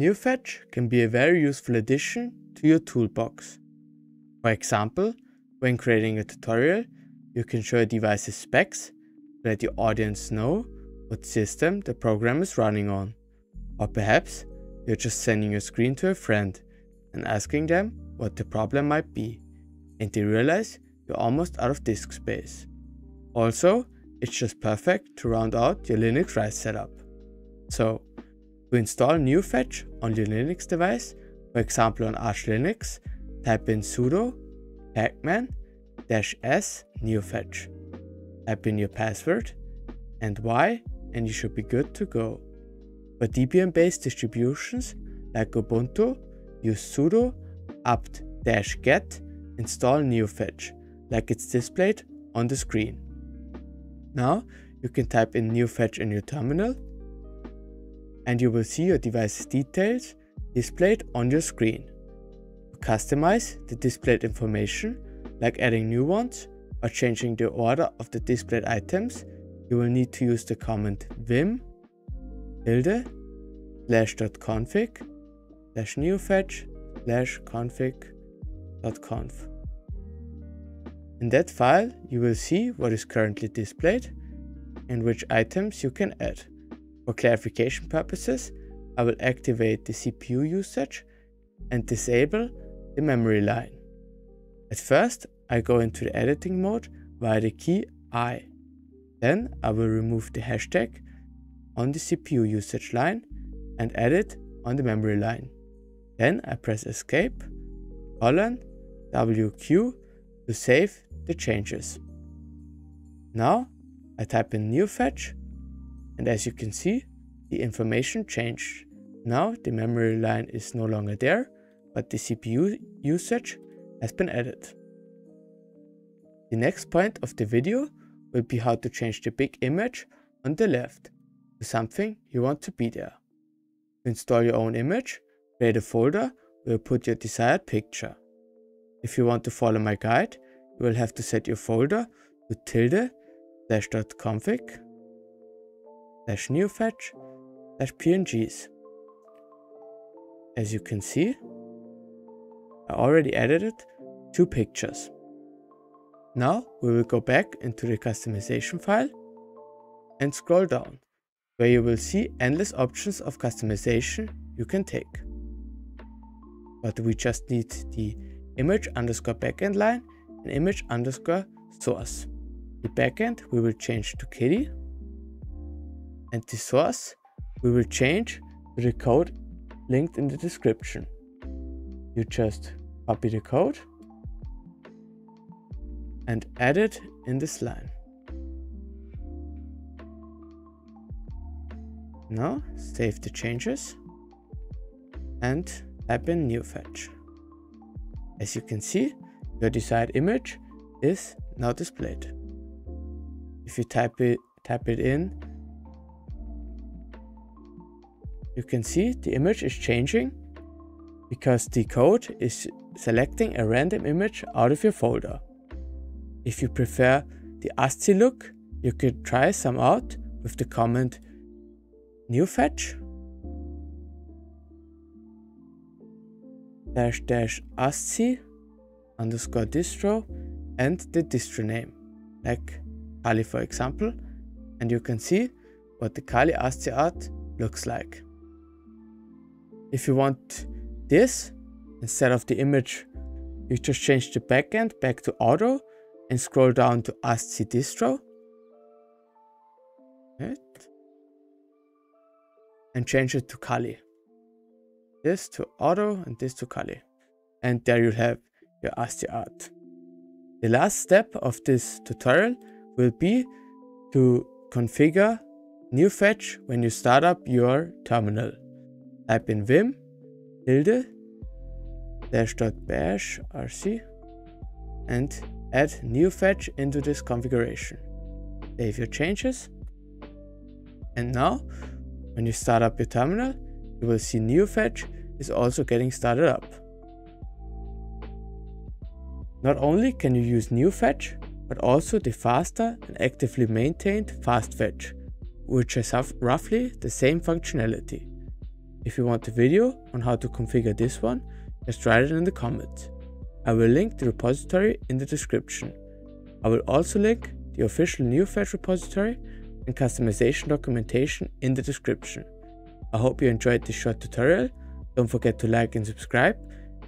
neofetch can be a very useful addition to your toolbox. For example, when creating a tutorial, you can show a device's specs to let your audience know what system the program is running on. Or perhaps you're just sending your screen to a friend and asking them what the problem might be, and they realize you're almost out of disk space. Also, it's just perfect to round out your Linux RISE setup. So, to install neofetch on your Linux device, for example on Arch Linux, type in sudo pacman-s neofetch. Type in your password and Y, and you should be good to go. For Debian-based distributions like Ubuntu, use sudo apt-get install neofetch, like it's displayed on the screen. Now you can type in neofetch in your terminal, and you will see your device's details displayed on your screen. To customize the displayed information, like adding new ones or changing the order of the displayed items, you will need to use the command vim ~config/neofetch/config.conf. In that file, you will see what is currently displayed and which items you can add. For clarification purposes, I will activate the CPU usage and disable the memory line. At first, I go into the editing mode via the key I. Then I will remove the hashtag on the CPU usage line and add it on the memory line. Then I press escape, ~WQ to save the changes. Now I type in neofetch, and as you can see, the information changed. Now the memory line is no longer there, but the CPU usage has been added. The next point of the video will be how to change the big image on the left to something you want to be there. To install your own image, create a folder where you put your desired picture. If you want to follow my guide, you will have to set your folder to ~config/neofetch/pngs. As you can see, I already added 2 pictures. Now we will go back into the customization file and scroll down, where you will see endless options of customization you can take. But we just need the image_backend line and image_source. The backend we will change to kitty, and the source we will change to the code linked in the description. You just copy the code and add it in this line. Now save the changes and type in neofetch. As you can see, your desired image is now displayed. If you type it in, you can see the image is changing because the code is selecting a random image out of your folder. If you prefer the ASCII look, you could try some out with the command neofetch ~ASCII_distro and the distro name, like Kali for example, and you can see what the Kali ASCII art looks like. If you want this instead of the image, you just change the backend back to auto and scroll down to ASCII distro, right, and change it to Kali. This to auto and this to Kali, and there you have your ASCII art. The last step of this tutorial will be to configure neofetch when you start up your terminal. Type in vim ~bash.rc and add neofetch into this configuration. Save your changes, and now when you start up your terminal, you will see neofetch is also getting started up. Not only can you use neofetch, but also the faster and actively maintained fastfetch, which has roughly the same functionality. If you want a video on how to configure this one, just write it in the comments. I will link the repository in the description. I will also link the official neofetch repository and customization documentation in the description. I hope you enjoyed this short tutorial. Don't forget to like and subscribe.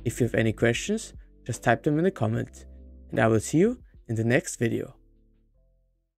If you have any questions, just type them in the comments, and I will see you in the next video.